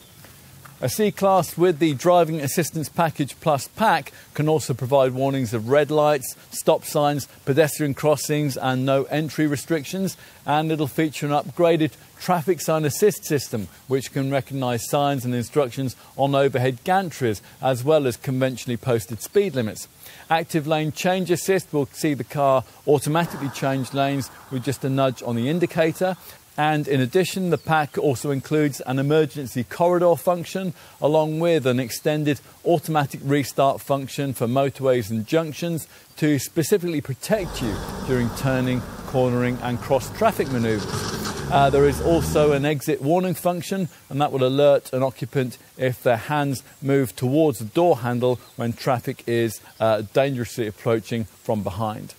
A C-Class with the Driving Assistance Package Plus pack can also provide warnings of red lights, stop signs, pedestrian crossings and no entry restrictions, and it'll feature an upgraded traffic sign assist system which can recognise signs and instructions on overhead gantries as well as conventionally posted speed limits. Active Lane Change Assist will see the car automatically change lanes with just a nudge on the indicator. And in addition, the pack also includes an emergency corridor function, along with an extended automatic restart function for motorways and junctions to specifically protect you during turning, cornering and cross-traffic manoeuvres. Uh, there is also an exit warning function, and that will alert an occupant if their hands move towards the door handle when traffic is uh, dangerously approaching from behind.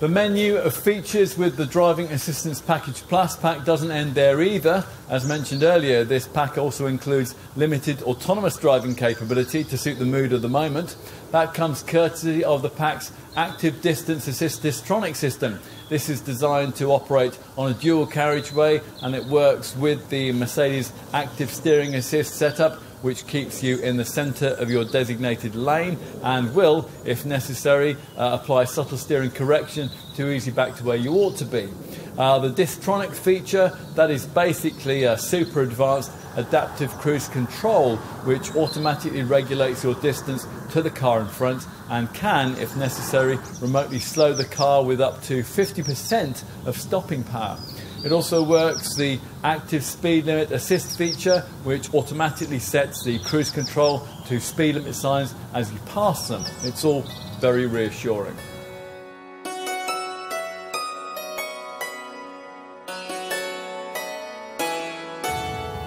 The menu of features with the Driving Assistance Package Plus pack doesn't end there either. As mentioned earlier, this pack also includes limited autonomous driving capability to suit the mood of the moment. That comes courtesy of the pack's Active Distance Assist Distronic system. This is designed to operate on a dual carriageway, and it works with the Mercedes Active Steering Assist setup, which keeps you in the centre of your designated lane and will, if necessary, uh, apply subtle steering correction to ease you back to where you ought to be. Uh, the Distronic feature, that is basically a super advanced adaptive cruise control, which automatically regulates your distance to the car in front and can, if necessary, remotely slow the car with up to fifty percent of stopping power. It also works the active speed limit assist feature, which automatically sets the cruise control to speed limit signs as you pass them. It's all very reassuring.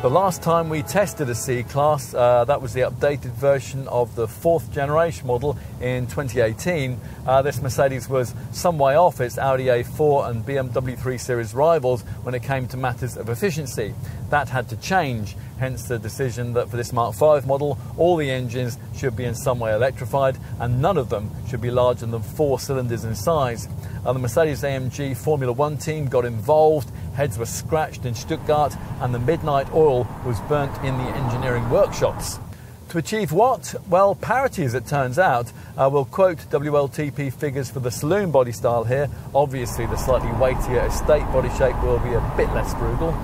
The last time we tested a C-Class, uh, that was the updated version of the fourth generation model in twenty eighteen. Uh, this Mercedes was some way off its Audi A four and B M W three series rivals when it came to matters of efficiency. That had to change, hence the decision that for this Mark five model, all the engines should be in some way electrified and none of them should be larger than four cylinders in size. Uh, the Mercedes A M G Formula One team got involved, heads were scratched in Stuttgart and the midnight oil was burnt in the engineering workshops. To achieve what? Well, parity, as it turns out. Uh, we'll quote W L T P figures for the saloon body style here. Obviously, the slightly weightier estate body shape will be a bit less frugal.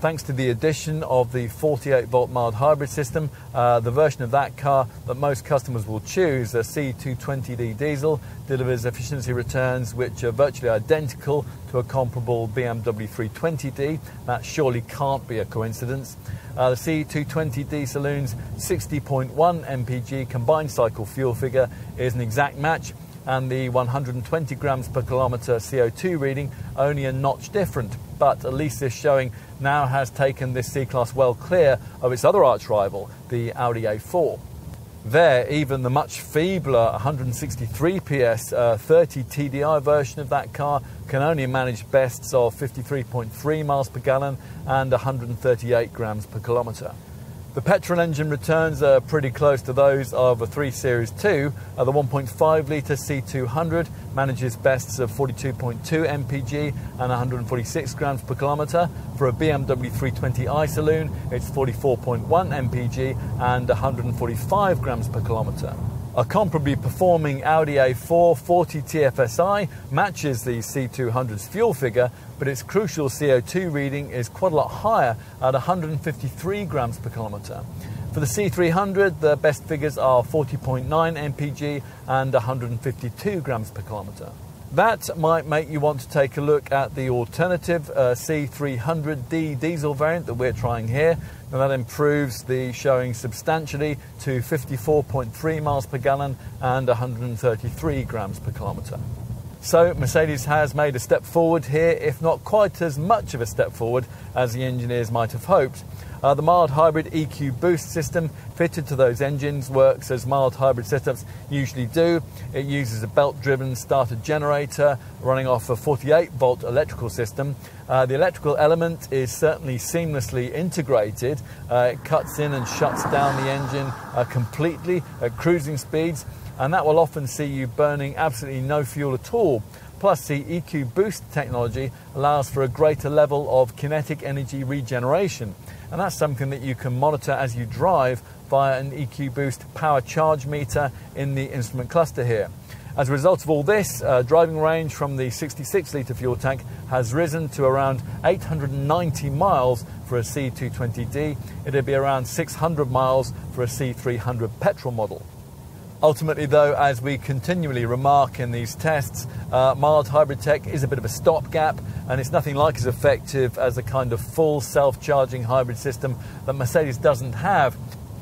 Thanks to the addition of the forty-eight volt mild hybrid system, uh, the version of that car that most customers will choose, the C two twenty D diesel, delivers efficiency returns which are virtually identical to a comparable B M W three twenty D. That surely can't be a coincidence. Uh, the C two twenty D saloon's sixty point one M P G combined cycle fuel figure is an exact match, and the one hundred twenty grams per kilometre C O two reading only a notch different. But at least this showing now has taken this C-Class well clear of its other arch-rival, the Audi A four. There, even the much feebler one hundred sixty-three P S uh, thirty T D I version of that car can only manage bests of fifty-three point three miles per gallon and one hundred thirty-eight grams per kilometre. The petrol engine returns are pretty close to those of a three series two. Uh, the one point five litre C two hundred manages bests of forty-two point two M P G and one hundred forty-six grams per kilometre. For a B M W three twenty i saloon, it's forty-four point one M P G and one hundred forty-five grams per kilometre. A comparably performing Audi A four forty T F S I matches the C two hundred's fuel figure, but its crucial C O two reading is quite a lot higher at one hundred fifty-three grams per kilometre. For the C three hundred, the best figures are forty point nine M P G and one hundred fifty-two grams per kilometre. That might make you want to take a look at the alternative uh, C three hundred D diesel variant that we're trying here. Now that improves the showing substantially to fifty-four point three miles per gallon and one hundred thirty-three grams per kilometre. So Mercedes has made a step forward here, if not quite as much of a step forward as the engineers might have hoped. Uh, the mild hybrid E Q Boost system fitted to those engines works as mild hybrid setups usually do. It uses a belt-driven starter generator running off a forty-eight volt electrical system. Uh, the electrical element is certainly seamlessly integrated. Uh, it cuts in and shuts down the engine uh, completely at cruising speeds, and that will often see you burning absolutely no fuel at all. Plus, the E Q Boost technology allows for a greater level of kinetic energy regeneration, and that's something that you can monitor as you drive via an E Q Boost power charge meter in the instrument cluster here. As a result of all this, uh, driving range from the sixty-six litre fuel tank has risen to around eight hundred ninety miles for a C two twenty D. It'll be around six hundred miles for a C three hundred petrol model. Ultimately, though, as we continually remark in these tests, uh, mild hybrid tech is a bit of a stopgap, and it's nothing like as effective as the kind of full self-charging hybrid system that Mercedes doesn't have.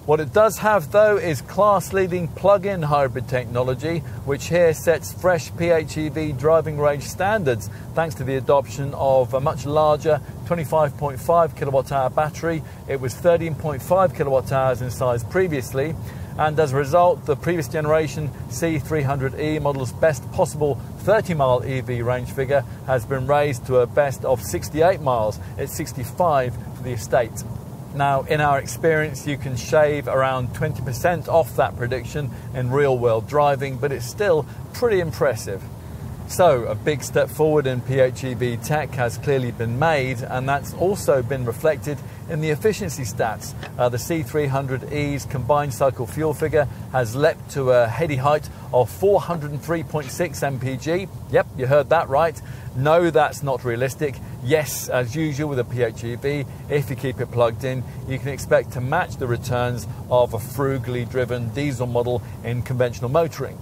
What it does have, though, is class-leading plug-in hybrid technology, which here sets fresh P H E V driving range standards thanks to the adoption of a much larger twenty-five point five kilowatt hour battery. It was thirteen point five kilowatt hours in size previously. And as a result, the previous generation C three hundred E model's best possible thirty mile E V range figure has been raised to a best of sixty-eight miles. It's sixty-five for the estate. Now, in our experience, you can shave around twenty percent off that prediction in real-world driving, but it's still pretty impressive. So, a big step forward in P H E V tech has clearly been made, and that's also been reflected in the efficiency stats. Uh, the C three hundred E's combined cycle fuel figure has leapt to a heady height of four hundred three point six M P G. Yep, you heard that right. No, that's not realistic. Yes, as usual with a P H E V, if you keep it plugged in, you can expect to match the returns of a frugally driven diesel model in conventional motoring.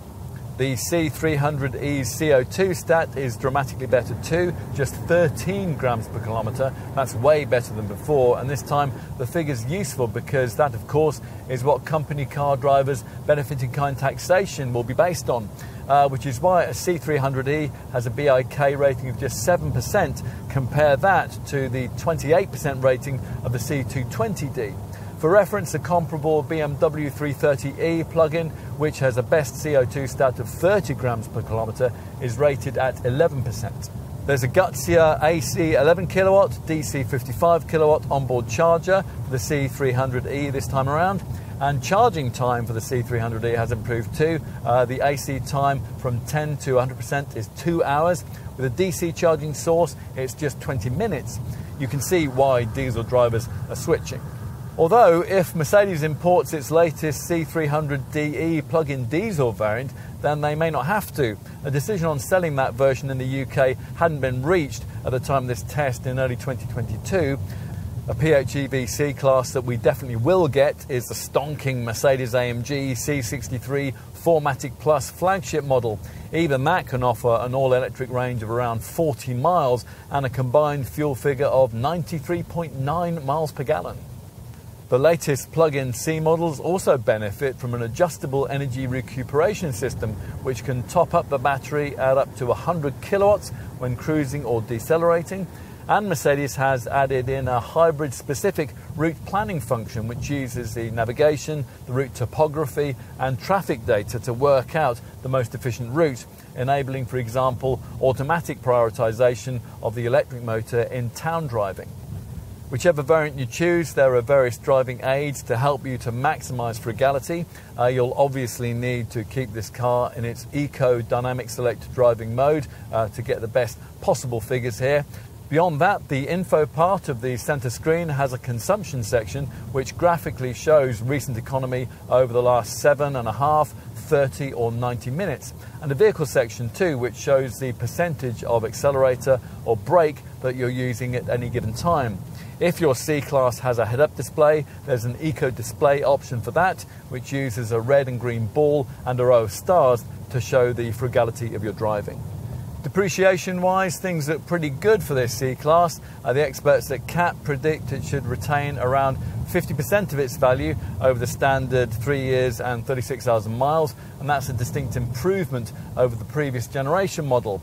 The C three hundred E's C O two stat is dramatically better too, just thirteen grams per kilometre. That's way better than before, and this time the figure's useful because that, of course, is what company car drivers benefiting kind taxation will be based on, uh, which is why a C three hundred E has a B I K rating of just seven percent. Compare that to the twenty-eight percent rating of the C two twenty D. For reference, a comparable B M W three thirty E plug-in, which has a best C O two stat of thirty grams per kilometre, is rated at eleven percent. There's a gutsier A C eleven kilowatt, D C fifty-five kilowatt onboard charger for the C three hundred E this time around, and charging time for the C three hundred E has improved too. Uh, the A C time from ten to one hundred percent is two hours, With a D C charging source, it's just twenty minutes. You can see why diesel drivers are switching. Although, if Mercedes imports its latest C three hundred D E plug-in diesel variant, then they may not have to. A decision on selling that version in the U K hadn't been reached at the time of this test in early twenty twenty-two. A PHEV C-Class that we definitely will get is the stonking Mercedes A M G C sixty-three four matic Plus flagship model. Even that can offer an all-electric range of around forty miles and a combined fuel figure of ninety-three point nine miles per gallon. The latest plug-in C models also benefit from an adjustable energy recuperation system, which can top up the battery at up to one hundred kilowatts when cruising or decelerating. And Mercedes has added in a hybrid-specific route planning function, which uses the navigation, the route topography and traffic data to work out the most efficient route, enabling, for example, automatic prioritization of the electric motor in town driving. Whichever variant you choose, there are various driving aids to help you to maximise frugality. Uh, you'll obviously need to keep this car in its Eco Dynamic Select driving mode uh, to get the best possible figures here. Beyond that, the info part of the centre screen has a consumption section which graphically shows recent economy over the last seven and a half, thirty or ninety minutes, and a vehicle section too, which shows the percentage of accelerator or brake that you're using at any given time. If your C-Class has a head-up display, there's an Eco Display option for that, which uses a red and green ball and a row of stars to show the frugality of your driving. Depreciation-wise, things look pretty good for this C-Class. Uh, the experts at C A P predict it should retain around fifty percent of its value over the standard three years and thirty-six thousand miles, and that's a distinct improvement over the previous generation model.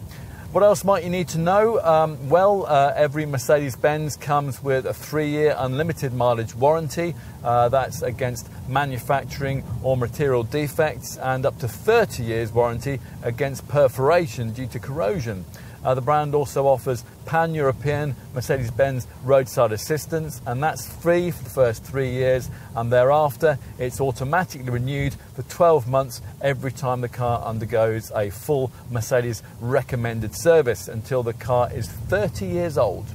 What else might you need to know? Um, well, uh, every Mercedes-Benz comes with a three-year unlimited mileage warranty. Uh, that's against manufacturing or material defects, and up to thirty years warranty against perforation due to corrosion. Uh, the brand also offers pan-European Mercedes-Benz roadside assistance, and that's free for the first three years, and thereafter it's automatically renewed for twelve months every time the car undergoes a full Mercedes recommended service until the car is thirty years old.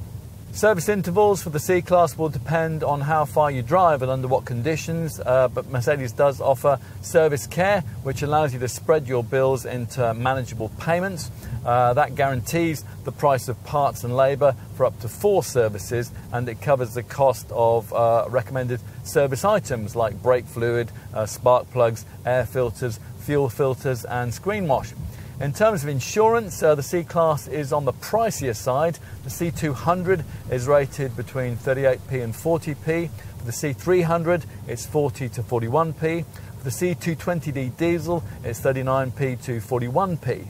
Service intervals for the C-Class will depend on how far you drive and under what conditions, uh, but Mercedes does offer service care, which allows you to spread your bills into manageable payments. Uh, that guarantees the price of parts and labour for up to four services, and it covers the cost of uh, recommended service items like brake fluid, uh, spark plugs, air filters, fuel filters and screen wash. In terms of insurance, uh, the C-Class is on the pricier side. The C two hundred is rated between thirty-eight p and forty p. For the C three hundred, it's forty to forty-one p. For the C two twenty D diesel, it's thirty-nine p to forty-one p.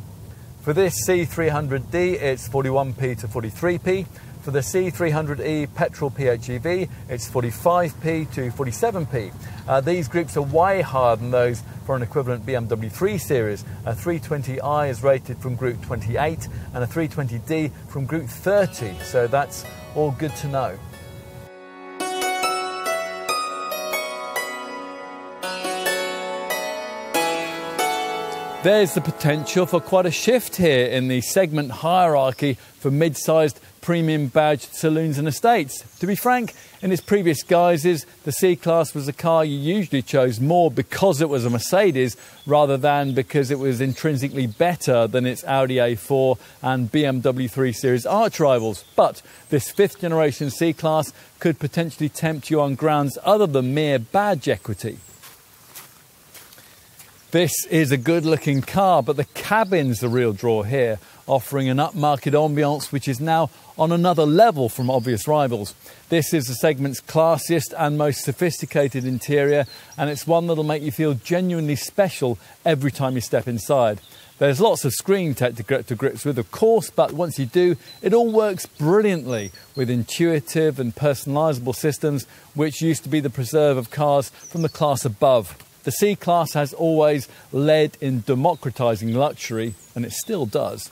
For this C three hundred D, it's forty-one p to forty-three p. For the C three hundred E petrol PHEV, it's forty-five p to forty-seven p. Uh, these groups are way higher than those for an equivalent B M W three series. A three twenty i is rated from group twenty-eight and a three twenty D from group thirty, so that's all good to know. There's the potential for quite a shift here in the segment hierarchy for mid-sized premium badged saloons and estates. To be frank, in its previous guises, the C-Class was a car you usually chose more because it was a Mercedes rather than because it was intrinsically better than its Audi A four and B M W three series arch rivals. But this fifth generation C-Class could potentially tempt you on grounds other than mere badge equity. This is a good-looking car, but the cabin's the real draw here, offering an upmarket ambiance which is now on another level from obvious rivals. This is the segment's classiest and most sophisticated interior, and it's one that'll make you feel genuinely special every time you step inside. There's lots of screen tech to get to grips with, of course, but once you do, it all works brilliantly with intuitive and personalisable systems which used to be the preserve of cars from the class above. The C-Class has always led in democratising luxury, and it still does.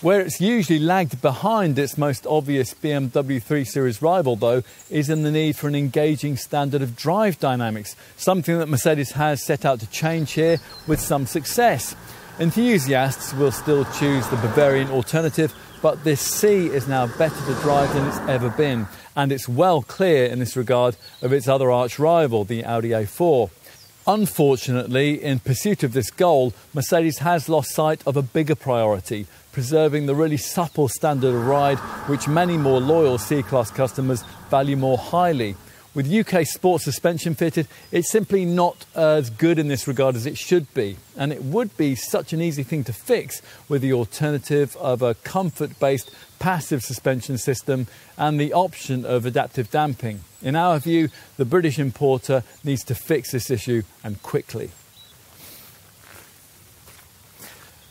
Where it's usually lagged behind its most obvious B M W three series rival, though, is in the need for an engaging standard of drive dynamics, something that Mercedes has set out to change here with some success. Enthusiasts will still choose the Bavarian alternative, but this C is now better to drive than it's ever been, and it's well clear in this regard of its other arch rival, the Audi A four. Unfortunately, in pursuit of this goal, Mercedes has lost sight of a bigger priority, preserving the really supple standard of ride, which many more loyal C-Class customers value more highly. With U K sports suspension fitted, it's simply not as good in this regard as it should be, and it would be such an easy thing to fix with the alternative of a comfort-based passive suspension system and the option of adaptive damping. In our view, the British importer needs to fix this issue, and quickly.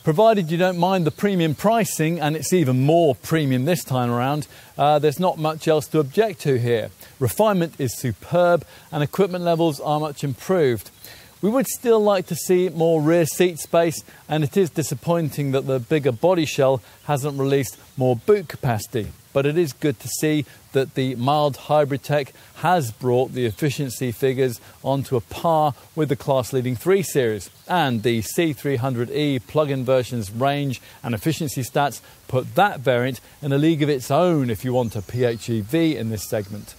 Provided you don't mind the premium pricing, and it's even more premium this time around, uh, there's not much else to object to here. Refinement is superb and equipment levels are much improved. We would still like to see more rear seat space, and it is disappointing that the bigger body shell hasn't released more boot capacity. But it is good to see that the mild hybrid tech has brought the efficiency figures onto a par with the class-leading three series, and the C three hundred E plug-in version's range and efficiency stats put that variant in a league of its own if you want a P H E V in this segment.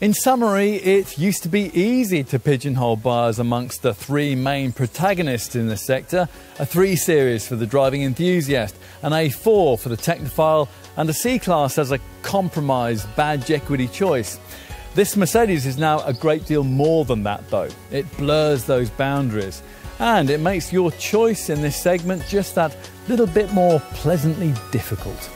In summary, it used to be easy to pigeonhole buyers amongst the three main protagonists in this sector: a three series for the driving enthusiast, an A four for the technophile, and a C-Class as a compromise badge equity choice. This Mercedes is now a great deal more than that though. It blurs those boundaries, and it makes your choice in this segment just that little bit more pleasantly difficult.